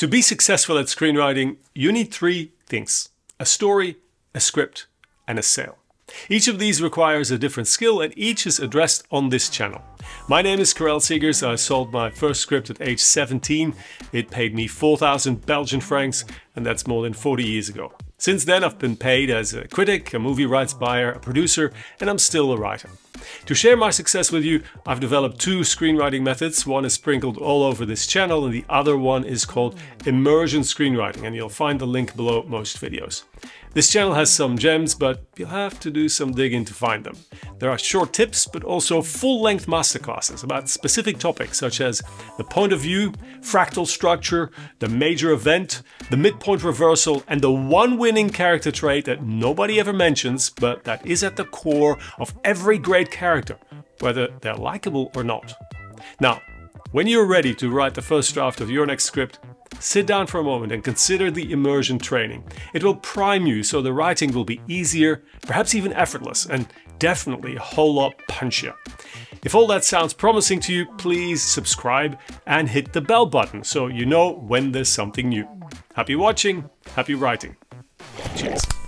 To be successful at screenwriting, you need three things: a story, a script, and a sale. Each of these requires a different skill, and each is addressed on this channel. My name is Karel Segers. I sold my first script at age 17. It paid me 4,000 Belgian francs, and that's more than 40 years ago. Since then, I've been paid as a critic, a movie rights buyer, a producer, and I'm still a writer. To share my success with you, I've developed two screenwriting methods. One is sprinkled all over this channel and the other one is called Immersion Screenwriting, and you'll find the link below most videos. This channel has some gems, but you'll have to do some digging to find them. There are short tips, but also full-length masterclasses about specific topics such as the point of view, fractal structure, the major event, the mid point reversal, and the one winning character trait that nobody ever mentions, but that is at the core of every great character, whether they're likable or not. Now, when you're ready to write the first draft of your next script, sit down for a moment and consider the immersion training. It will prime you so the writing will be easier, perhaps even effortless, and definitely a whole lot punchier. If all that sounds promising to you, please subscribe and hit the bell button so you know when there's something new. Happy watching, happy writing. Cheers.